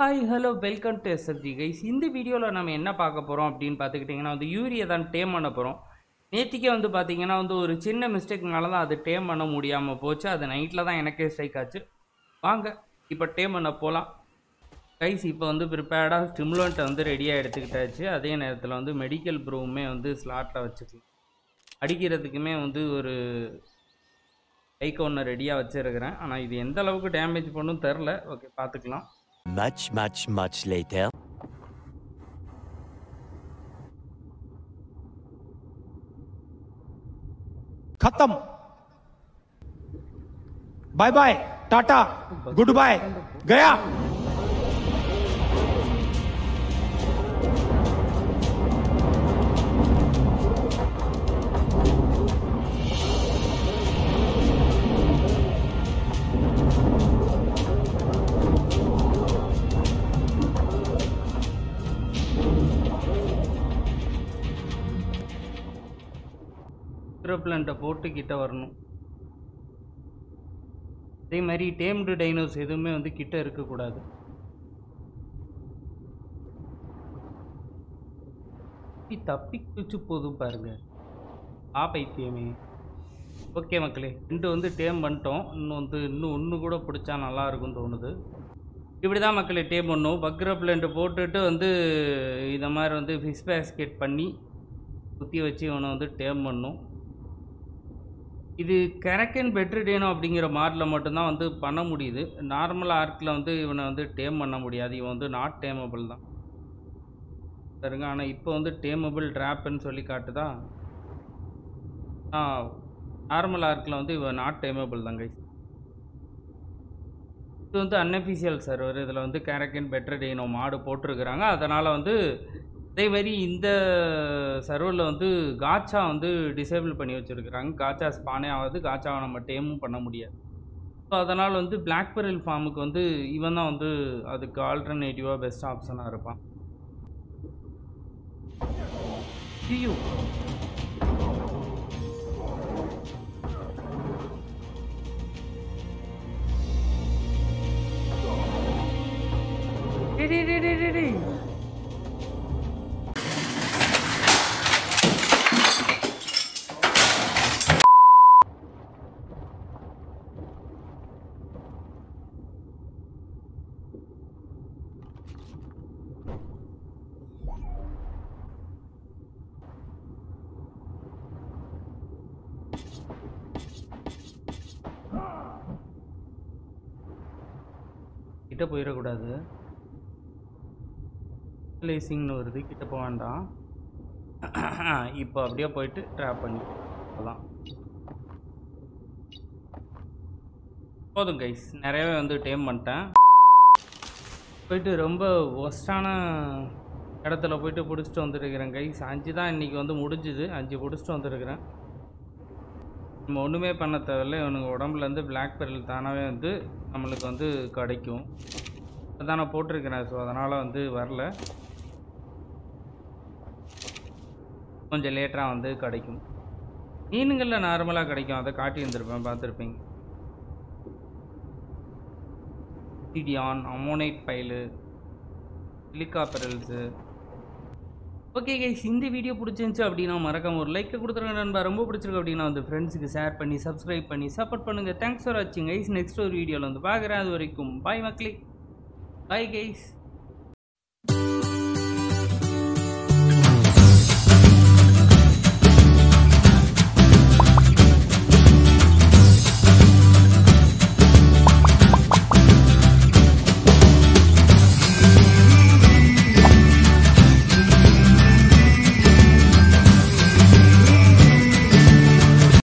Hi, hello, welcome to SFG guys. In this video, we will என்ன பார்க்க போறோம் அப்படினு பாத்துக்கிட்டீங்கன்னா வந்து யூரியா தான் டேம் பண்ண போறோம். நேத்திக்கே வந்து பாத்தீங்கன்னா வந்து ஒரு சின்ன மிஸ்டேக்னால தான் அது டேம் பண்ண முடியாம போச்சு. அது நைட்ல தான் எனக்கே ஸ்ட்ரைக் ஆச்சு. வாங்க இப்போ டேம் பண்ண போலாம். गाइस இப்போ வந்து பிரிபேர்டா ஸ்டிமுலன்ட் வந்து ரெடியா எடுத்துக்கிட்டாச்சு. அதே நேரத்துல வந்து மெடிக்கல் ப்ரூமே வந்து ஸ்லாட்ல வச்சிருக்கேன். அடிக்கிறதுக்குமே வந்து ஒரு ஐகான் ரெடியா வச்சிருக்கேன். ஆனா இது எந்த அளவுக்கு டேமேஜ் பண்ணும் தெரியல. ஓகே பாத்துக்கலாம். Much later. खत्म. Bye bye tata good bye गया. Propellant போட்டு கிட்ட வரணும். அதே மாதிரி டேம்டு டைனோஸ் எதுவுமே வந்து கிட்ட இருக்க கூடாது. தப்பிச்சு போதும் பாருங்க ஆ பைத்தியமே. ஓகே மக்களே ரெண்டு வந்து டேம் பண்ணிட்டோம். இன்னும் ஒன்று கூட பிடிச்சா நல்லா இருக்கும்னு தோணுது. இப்படி தான் மக்களே டேம் பண்ணும். பக்ரப்லண்ட் போட்டுட்டு வந்து இந்த மாதிரி வந்து ஃபிஷ் பேஸ்கெட் பண்ணி குத்தி வச்சு இவனை வந்து டேம் பண்ணும். இது கரக்கன் பெட்ரிடேனோ அப்படிங்கிற மாடலில் மட்டும்தான் வந்து பண்ண முடியுது. நார்மல் ஆர்க்கில் வந்து இவனை வந்து டேம் பண்ண முடியாது. இவன் வந்து நாட் டேமபிள் தான் சரிங்க. ஆனால் இப்போ வந்து டேமபிள் ட்ராப்னு சொல்லி காட்டுதா. நார்மல் ஆர்க்கில் வந்து இவன் நாட் டேமபிள் தாங்க. இது வந்து அன்அஃபிஷியல் சர்வர். இதில் வந்து கரக்கன் பெட்ரிடேனோ மாடு போட்டிருக்கிறாங்க. அதனால் வந்து அதேமாதிரி இந்த சர்வரில் வந்து காச்சா வந்து டிசேபிள் பண்ணி வச்சுருக்கிறாங்க. காச்சா ஸ்பானே ஆகாது. காச்சாவை நம்ம டேமும் பண்ண முடியாது. ஸோ அதனால் வந்து பிளாக் பெரில் ஃபார்முக்கு வந்து இவன் தான் வந்து அதுக்கு ஆல்டர்னேட்டிவாக பெஸ்ட் ஆப்ஷனாக இருப்பான். ஐயோ கிட்ட போயிடக்கூடாது. லேசிங்னு வருது. கிட்ட போக வேண்டாம். இப்போ அப்படியே போயிட்டு ட்ராப் பண்ணி அதான் போதும் கைஸ். நிறையவே வந்து டேம் பண்ணிட்டேன். போயிட்டு ரொம்ப ஒஸ்டான இடத்துல போயிட்டு பிடிச்சிட்டு வந்துருக்கிறேன் கைஸ். 5 தான் இன்றைக்கி வந்து முடிஞ்சுது. 5 பிடிச்சிட்டு வந்துருக்கிறேன். நம்ம ஒன்றுமே பண்ண தேவையில்லை. இவனுக்கு உடம்புலேருந்து பிளாக் பெரில் தானாகவே வந்து நம்மளுக்கு வந்து கிடைக்கும். அதான் நான் போட்டிருக்கிறேன். ஸோ அதனால் வந்து வரல. கொஞ்சம் லேட்டாக வந்து கிடைக்கும். மீனுங்களில் நார்மலாக கிடைக்கும். அதை காட்டி இருந்திருப்பேன் பார்த்துருப்பீங்க. டிடியான் அமோனைட் பைலு சிலிக்கா பெரல்ஸு. ஓகே கைஸ் இந்த வீடியோ பிடிச்சிருந்துச்சு அப்படின்னா மறக்காம ஒரு லைக் கொடுத்துருங்க நண்பா. ரொம்ப பிடிச்சிருக்கு அப்படின்னா வந்து ஃப்ரெண்ட்ஸுக்கு ஷேர் பண்ணி சப்ஸ்கிரைப் பண்ணி சப்போர்ட் பண்ணுங்கள். தேங்க்ஸ் ஃபார் வாட்சிங் கைஸ். நெக்ஸ்ட் ஒரு வீடியோவில் வந்து பார்க்குறேன். அது வரைக்கும் பாய் மக்களே. Bye guys.